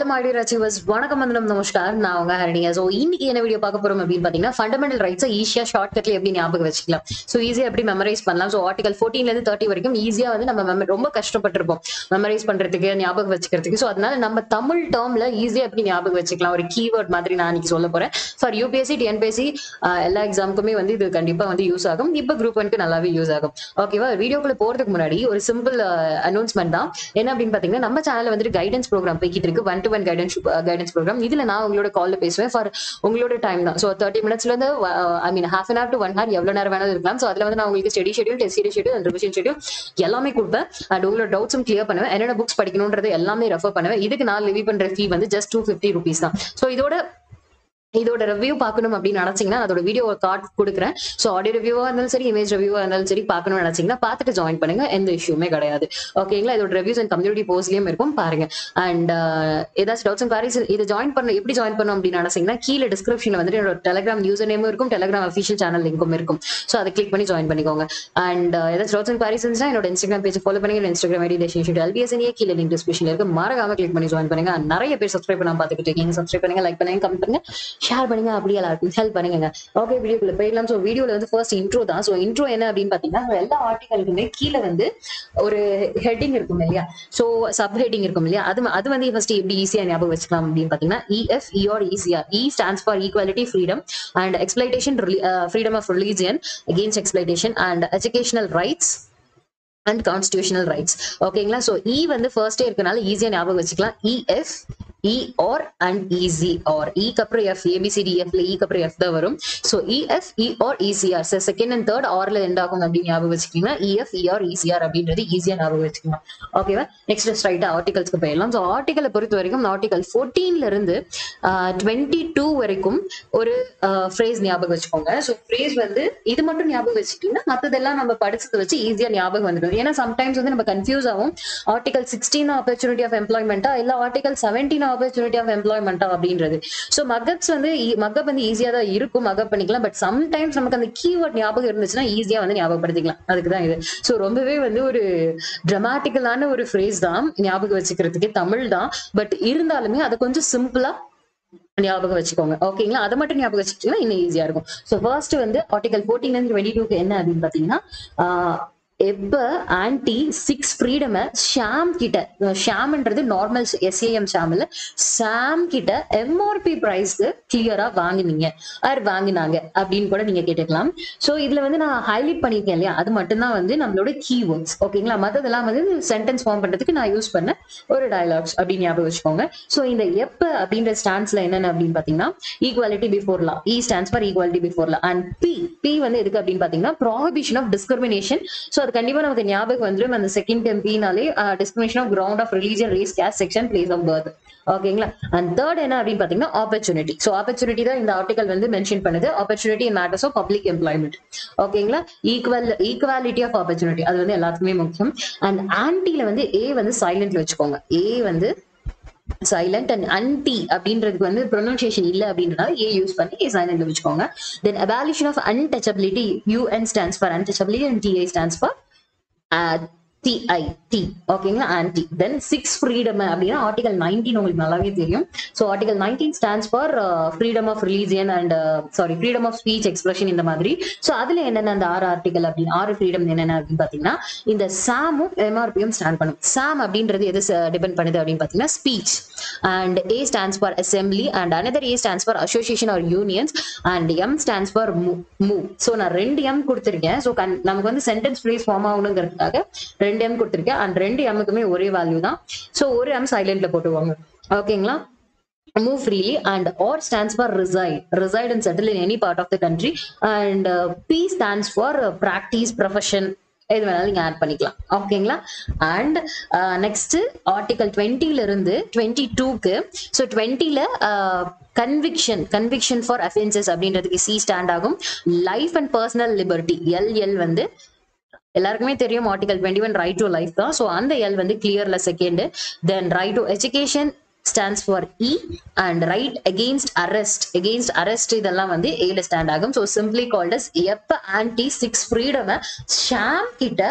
Hello my dear achievers, vanakkam vandam namaskar. Na unga Harini. So இன்னைக்கு என்ன video பார்க்க போறோம் அப்படினு பாத்தீங்கன்னா ஃபண்டமெண்டல் ரைட்ஸ் ஈஸியா ஷார்ட்கட்ல எப்படி ஞாபகம் வச்சுக்கலாம். சோ ஈஸியா எப்படி மெமரைஸ் பண்ணலாம். சோ ஆர்டிகல் 14ல இருந்து 30 வரைக்கும் ஈஸியா வந்து நம்ம ரொம்ப கஷ்டப்பட்டிருப்போம் மெமரைஸ் பண்றதுக்கு ஞாபகம் வச்சுக்கிறதுக்கு. சோ அதனால நம்ம தமிழ் டேர்ம்ல ஈஸியா எப்படி ஞாபகம் வச்சுக்கலாம் ஒரு கீவேர்ட் மாதிரி நான் இன்னைக்கு சொல்ல போறேன். ஃபார் யுபிஎஸ்சி டிஎன்பிஎஸ்சி எல்லா எக்ஸாமுக்குமே வந்து இது கண்டிப்பா வந்து யூஸ் ஆகும். இப்ப குரூப் 1க்கு நல்லாவே யூஸ் ஆகும். ஓகேவா, வீடியோக்குள்ள போறதுக்கு முன்னாடி ஒரு சிம்பிள் அனௌன்ஸ்மென்ட் தான். என்ன அப்படினு பாத்தீங்கன்னா நம்ம சேனல்ல வந்து கைடன்ஸ் ப்ரோகிராம் போய்கிட்டு இருக்கு. One-to-one guidance program. This is நான் உங்களோட கால்ல பேசுவேன் ஃபார் உங்களோட டைம் தான். சோ 30 மினிட்ஸ்ல இருந்து ஐ மீன் half an hour to 1 hour எவ்வளவு நேரம் வேணாலும் இருக்கலாம். சோ அதுல வந்து நான் உங்களுக்கு study schedule, test series schedule, revision schedule எல்லாமே கொடுப்பேன். அண்ட் உங்களோட டவுட்ஸும் கிளியர் பண்ணுவேன். என்னென்ன புக்ஸ் படிக்கணும்ன்றது எல்லாமே ரெஃபர் பண்ணுவேன். இதுக்கு நான் லெவி பண்ற ஃபீ வந்து just 250 rupees தான். சோ இதோட ரிவ்யூ பார்க்கணும் அப்படின்னு நினைச்சீங்கன்னா அதோட வீடியோ கார்ட் கொடுக்குறேன். ஸோ ஆடியோ ரிவ்யூவா இருந்தாலும் சரி, இமேஜ் ரிவ்யூவா இருந்தாலும் சரி, பார்க்கணும்னு நினைச்சீங்கன்னா பார்த்துட்டு ஜாயின் பண்ணுங்க. எந்த இஷ்யூமே கிடையாது. ஓகேங்களா, இதோட ரிவ்யூஸ் அண்ட் கம்யூனிட்டி போஸ்ட்லயும் இருக்கும், பாருங்க. அண்ட் ஏதாச்சும் டவுட்ஸ் அண்ட் குவரிஸ் இதை ஜாயின் பண்ண எப்படி ஜாயின் பண்ணணும் அப்படின்னு நினைச்சீங்கன்னா கீழே டிஸ்கிரிப்ஷன்ல வந்து என்னோட டெலிகிராம் யூசர் நேமும் இருக்கும், டெலிகிராம் அஃபிஷியல் சேனல் லிங்கும் இருக்கும். ஸோ அதை கிளிக் பண்ணி ஜாயின் பண்ணிக்கோங்க. அண்ட் ஏதாச்சும் டவுட்ஸ் அண்ட் குவரிஸ் இருந்துச்சுன்னா என்னோட இன்ஸ்டாகிராம் பேஜ் ஃபாலோ பண்ணுங்க. இன்ஸ்டாகிராம் ஐடி @lbsna கீழே லிங்க் டிஸ்கிரிப்ஷன்ல இருக்கு, மறக்காம கிளிக் பண்ணி ஜாயின் பண்ணுங்க. நிறைய பேர் சப்ஸ்கிரைப் பண்ணாம பார்த்துக்கிட்டு இருக்கீங்க. சப்ஸ்கிரைப் பண்ணுங்க, லைக் பண்ணுங்க, கமெண்ட் பண்ணுங்க, ஷேர் பண்ணுங்க, அப்படியே எல்லாருக்கும் ஹெல்ப் பண்ணுங்க. ஓகே, வீடியோக்குள்ள போயிடலாம். ஸோ வீடியோல வந்து ஃபர்ஸ்ட் இன்ட்ரோ தான். ஸோ இன்ட்ரோ என்ன அப்படின்னு பாத்தீங்கன்னா எல்லா ஆர்டிகளுக்குமே கீழே வந்து ஒரு ஹெட்டிங் இருக்கும் இல்லையா, ஸோ சப் ஹெட்டிங் இருக்கும் இல்லையா, அது வந்து ஃபர்ஸ்ட் எப்படி ஈஸியா ஞாபகம் வச்சுக்கலாம் அப்படின்னு பாத்தீங்கன்னா EFE or ECR. E stands for equality, freedom and exploitation, freedom of religion against exploitation and educational rights and constitutional rights. ஓகேங்களா, ஸோ E வந்து ஃபர்ஸ்டே இருக்கனால ஈஸியா ஞாபகம் வச்சுக்கலாம். EF E or and EZ or E kapra F ABCDF le E kapra F da varum. So EF E or ECR. So second and third or la end agum appdi niyabagam vechikkinga. EF E or ECR abindrathu easy ah niyabagam vechikkinga. Okay va, next straight ah articles ku poidalam. So article poruthu varaikum article 14 la irundhu 22 varaikum oru phrase niyabagam vechikonga. So phrase vandu idu mattum niyabagam vechikkinga mathadella nam padichathu vechi easy ah niyabagam vandrum. Ena sometimes vandu nam confuse avum. Article 16 opportunity of employment ah illa article 17 opportunity of employment அப்படின்றது. So மகப்ஸ் வந்து மகப் வந்து ஈஸியா தான் இருக்கும், மகப் பண்ணிக்கலாம். But sometimes நமக்கு அந்த கீவேர்ட் ஞாபகம் இருந்துச்சுன்னா ஈஸியா வந்து ஞாபகப்படுத்திக்கலாம். அதுக்குதான் இது. சோ ரொம்பவே வந்து ஒரு டிராமாட்டிக்கலான ஒரு ஃப்ரேஸ் தான் ஞாபகம் வச்சுக்கிறதுக்கு, தமிழ் தான். பட் இருந்தாலுமே அதை கொஞ்சம் சிம்பிளா ஞாபகம் வச்சுக்கோங்க. ஓகேங்களா, அதை மட்டும் ஞாபகம் வச்சுக்கிட்டீங்கன்னா இன்னும் ஈஸியா இருக்கும். சோ ஃபர்ஸ்ட் வந்து ஆர்டிகல் 14 and 22 என்ன அப்படின்னு பாத்தீங்கன்னா எப்ப ஆன்டி 6 ஃப்ரீடம் ஷாம் கிட்ட, ஷாம்ன்றது நார்மல் SAM ஷாம் இல்ல, ஷாம் கிட்ட MRP பிரைஸ்க்கு கிளியரா வாங்கினீங்க ஆர் வாங்கினாங்க அப்படின்னு கூட நீங்க கேட்டுக்கலாம். சோ இதுல வந்து நான் ஹைலைட் பண்ணியிருக்கேன் இல்லையா, அது மட்டும்தான் வந்து நம்மளோட கீவேர்ட்ஸ். ஓகேங்களா, மற்றதெல்லாம் வந்து சென்டென்ஸ் ஃபார்ம் பண்றதுக்கு நான் யூஸ் பண்ண ஒரு டயலாக்ஸ் அப்படின்னு ஞாபகம் வச்சுக்கோங்க. சோ இந்த எப்ப அப்படின்ற ஸ்டாண்ட்ஸ்ல என்னென்ன அப்படின்னு பாத்தீங்கன்னா equality before law. E stands for equality before law. And P வந்து எதுக்கு அப்படின்னு பாத்தீங்கன்னா ப்ராஹிபிஷன் ஆஃப் டிஸ்கிரிமினேஷன். சோ கண்டிப்பா நமக்கு ஞாபகம் வந்துடும் அந்த செகண்ட் டெர்ம் Pனாலே discrimination of ground of religion, race, caste, section, place of birth. ஓகேங்களா, அண்ட் தேர்ட் என்ன அப்படின்னு பாத்தீங்கன்னா ஆப்பர்ச்சுனிட்டி. சோ ஆப்பர்ச்சுனிட்டி தான் இந்த ஆர்டிகல் வந்து மென்ஷன் பண்ணுது. Opportunity in matters of public employment. ஓகேங்களா, ஈக்குவாலிட்டி ஆஃப் ஆப்பர்ச்சுனிட்டி அது வந்து எல்லாத்துக்குமே முக்கியம். அண்ட் ஆன்டில வந்து A வந்து சைலண்ட் வச்சுக்கோங்க. A வந்து சைலண்ட் அண்ட் அன்டி அப்படின்றதுக்கு வந்து ப்ரொனன்சியேஷன் இல்லை அப்படின்றனால A யூஸ் பண்ணி சைலண்ட் வச்சுக்கோங்க. Then abolition of untouchability. UN stands for untouchability and TI stands for TIT. ஓகேங்களா, ஆன்டி. தென் 6 ஃப்ரீடம் அப்படின்னா ஆர்டிகல் 19 உங்களுக்கு நல்லாவே தெரியும். So article 19 stands for freedom of religion and freedom of speech, expression இந்த மாதிரி. So அதுல என்னென்ன அந்த 6 ஆர்டிகல் அப்படின்னு 6 ஃப்ரீடம் என்னென்ன அப்படின்னு பாத்தீங்கன்னா இந்த சாமும் MRPயும் ஸ்டாண்ட் பண்ணும். சாம் அப்படின்றது எது டிபெண்ட் பண்ணுது அப்படின்னு பாத்தீங்கன்னா speech. And A stands for assembly and another A stands for association or unions and M stands for move. So நான் 2 M கொடுத்துருக்கேன். ஸோ நமக்கு வந்து சென்டென்ஸ் ஃப்ரேஸ் ஃபார்ம் ஆகணுங்கிறதுக்காக 2 M கொடுத்திருக்கேன். அண்ட் 2 எம்க்குமே ஒரே வேல்யூ தான். சோ ஒரு M சைலண்ட்ல போட்டுவாங்க. ஓகேங்களா, move freely. And R stands for reside. Reside and settle in any part of the country. And P stands for practice, profession. இது வேணாலும் நீங்க ஆட் பண்ணிக்கலாம். ஓகேங்களா, அண்ட் நெக்ஸ்ட் ஆர்டிகல் 20ல இருந்து 22க்கு. ஸோ 20ல கன்விக்ஷன், கன்விக்ஷன் ஃபார் அஃபென்சஸ் அப்படின்றதுக்கு C ஸ்டாண்ட் ஆகும். Life and personal liberty LL வந்து எல்லாருக்குமே தெரியும் ஆர்டிகல் 21 ரைட் டு லைஃப் தான். ஸோ அந்த L வந்து கிளியர்ல second. Then right to education stands for E and right against arrest. Against arrest இதெல்லாம் வந்து A ல ஸ்டாண்ட் ஆகும். So simply called as எப்ப ஆன்டி 6 ஃப்ரீடம் ஷாம் கிட்ட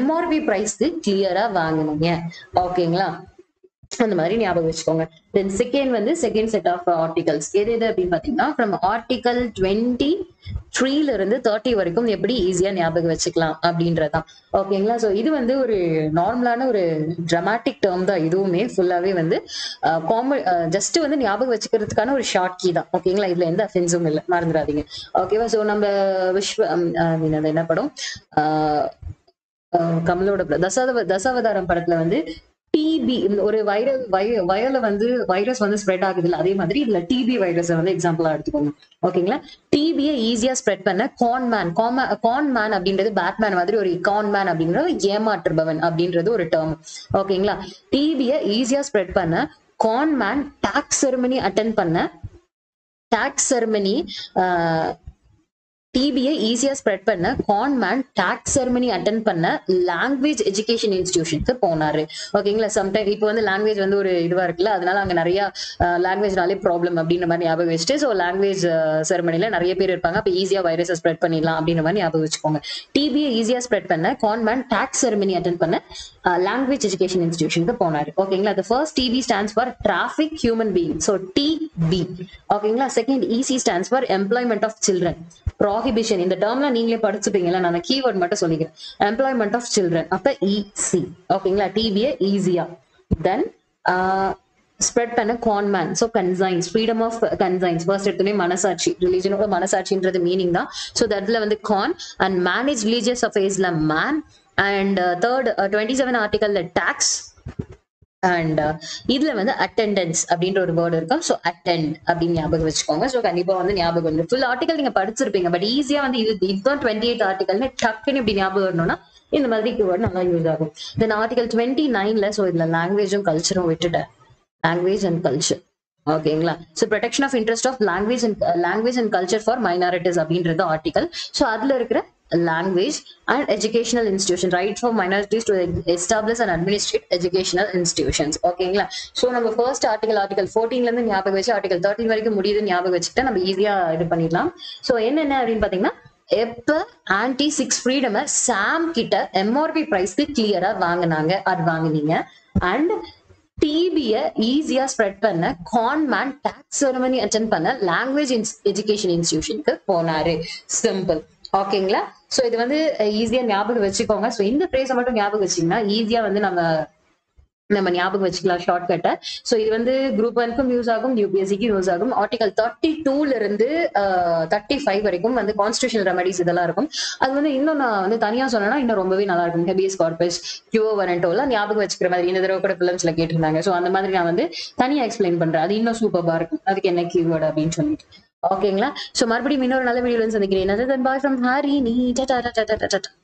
MRP பிரைஸ்க்கு கிளியரா வாங்குவீங்க. ஓகேங்களா, அந்த மாதிரி ஞாபகம் வச்சுக்கோங்க. தென் செகண்ட் வந்து செகண்ட் செட் ஆஃப் ஆர்டிகல்ஸ் எது எது அப்படின்னு பாத்தீங்கன்னா ஃப்ரம் ஆர்டிகல் 23ல இருந்து 30 வரைக்கும் எப்படி ஈஸியா ஞாபகம் வச்சுக்கலாம் அப்படின்றதான். ஓகேங்களா? சோ இது வந்து ஒரு நார்மலான ஒரு டிராமாட்டிக் டேர்ம் தான். இதுவுமே ஃபுல்லாவே வந்து ஜஸ்ட் வந்து ஞாபகம் வச்சுக்கிறதுக்கான ஒரு ஷார்ட் கீ தான். ஓகேங்களா? இதுல எந்த அஃபென்ஸும் இல்லை, மறந்துடாதீங்க. ஓகேவா? சோ நம்ம என்ன படம் கமலோட தசாவதாரம் படத்துல வந்து டிபி ஒரு வயல வந்து வைரஸ் வந்து ஸ்ப்ரெட் ஆகுதுல்ல, அதே மாதிரி இதுல டிபி வைரஸ் வந்து எக்ஸாம்பிளா எடுத்துக்கோங்க. ஓகேங்களா? டிபியை ஈஸியா ஸ்ப்ரெட் பண்ண கான்மேன் அப்படின்றது பேட்மேன் மாதிரி ஒரு கான்மேன் அப்படின்றது ஏமாற்றுபவன் அப்படின்றது ஒரு டேர்ம். ஓகேங்களா? டிபியை ஈஸியா ஸ்ப்ரெட் பண்ண கான்மேன் டாக்ஸ் செரமனி அட்டென்ட் பண்ண டாக்ஸ் செரமனி டிபியை ஈஸியா ஸ்ப்ரெட் பண்ண கான்மேன் டாக்ஸ் செரமனி அட்டென்ட் பண்ண லாங்குவேஜ் எஜுகேஷன் இன்ஸ்டிடியூஷனுக்கு போனாரு. ஓகேங்களா? சம்டைம் இப்போ வந்து லாங்குவேஜ் வந்து ஒரு இதுவா இருக்குல்ல, அதனால அங்க நிறைய லாங்குவேஜ்னாலே ப்ராப்ளம் அப்படின்ற மாதிரி ஞாபகம் வச்சுட்டு ஸோ லாங்குவேஜ் செரமனில நிறைய பேர் இருப்பாங்க, அப்போ ஈஸியா வைரஸை ஸ்ப்ரெட் பண்ணிடலாம் அப்படின்ற மாதிரி ஞாபகம் வச்சுக்கோங்க. டிபியை ஈஸியா ஸ்ப்ரெட் பண்ண கான்மேன் டாக்ஸ் செரமனி அட்டென்ட் பண்ண லாங்குவேஜ் எஜுகேஷன் இன்ஸ்டிடியூஷனுக்கு போனாரு. ஓகேங்களா? The first TP stands for traffic human being, so TP. ஓகேங்களா? Second EC stands for employment of children, prohibition. இந்த டேர்ம்லாம் நீங்களே படிச்சுப்பீங்களா, நான் கீவேர்ட் மட்டும் சொல்லிக்கிறேன். எம்ப்ளாய்மெண்ட் ஆஃப் சில்ட்ரன், அப்ப இசி. ஓகேங்களா? டிபியை ஈஸியா தென் ஸ்ப்ரெட் பண்ண conman, so conscience, freedom of conscience. First எடுத்துமே மனசாட்சி, ரிலீஜனோட மனசாட்சின்றது மீனிங் தான். ஸோ தட்ல வந்து கான் அண்ட் மேனேஜ் ரிலீஜியஸ் அஃபேர்ஸ்ல மேன் அண்ட் தேர்ட் 27 ஆர்டிகல்ல டாக்ஸ் அண்ட் இதுல வந்து அட்டெண்டன்ஸ் அப்படின்ற ஒரு வேர்டு இருக்கும். ஸோ அட்டெண்ட் அப்படின்னு ஞாபகம் வச்சுக்கோங்க. ஸோ கண்டிப்பா வந்து ஞாபகம் வந்து ஃபுல் ஆர்டிகல் நீங்க படிச்சிருப்பீங்க, பட் ஈஸியா வந்து இதுதான் 28 ஆர்டிகல்னு டக்குன்னு இப்படி ஞாபகம் வரணும்னா இந்த மாதிரி கீவேர்ட் நல்லா யூஸ் ஆகும். தென் ஆர்டிகல் 29ல ஸோ இதுல லாங்குவேஜும் கல்ச்சரும் விட்டுட்டேன், லாங்குவேஜ் அண்ட் கல்ச்சர். ஓகேங்களா? So protection of interest of language and culture for minorities அப்படின்றது ஆர்டிகல். ஸோ அதுல இருக்கிற language and educational institution, right for minorities to establish and administrate educational institutions. okayla so number first article 14 la irundhu nyabagam vechi article 13 varaikum mudiyudhu nyabagam vechitta nam easy ah idu pannidlam. so enna appdi pathina எப்ப aunty six freedom Sam கிட்ட MRP பிரைஸ்க்கு கிளியரா வாங்கினாங்க, அது வாங்கினீங்க. And டிபியை ஈஸியா spread பண்ண conman tax ceremony attend பண்ண லாங்குவேஜ் எஜுகேஷன் இன்ஸ்டிடியூஷனுக்கு போனாரு. சிம்பிள். ஓகேங்களா? சோ இது வந்து ஈஸியா ஞாபகம் வச்சுக்கோங்க. சோ இந்த பிரேஸை மட்டும் ஞாபகம் வச்சீங்கன்னா ஈஸியா வந்து நம்ம ஞாபகம் வச்சுக்கலாம் ஷார்ட்கட்டை. ஸோ இது வந்து குரூப் ஒன்க்கும் யூஸ் ஆகும், யூபிஎஸ்சிக்கும் யூஸ் ஆகும். ஆர்டிகல் 32ல இருந்து 35 வரைக்கும் வந்து கான்ஸ்டிடியூஷனல் ரெமடிஸ் இதெல்லாம் இருக்கும். அது வந்து இன்னும் நான் வந்து தனியா சொன்னா இன்னும் ரொம்பவே நல்லா இருக்கும். ஹெபியஸ் கார்பஸ், கியூஓ வரண்டோலாம் ஞாபகம் வச்சுக்கிற மாதிரி இந்த தடவை கூட பிலிம்ஸ்ல கேட்டிருந்தாங்க. ஸோ அந்த மாதிரி நான் வந்து தனியா எக்ஸ்பிளைன் பண்றேன், அது இன்னும் சூப்பர்பா இருக்கும். அதுக்கு என்ன கீவேர்டு அப்படின்னு சொல்லிட்டு. ஓகேங்களா? சோ மறுபடியும் இன்னொரு நல்ல வீடியோல சந்திக்கிறேன். Bye from Harini.